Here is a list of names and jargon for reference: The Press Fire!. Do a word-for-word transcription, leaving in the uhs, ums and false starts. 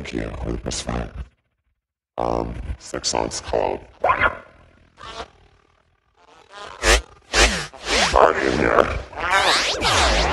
and here on The Press Fire. Um, sex song's called Right in There.